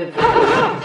impressive.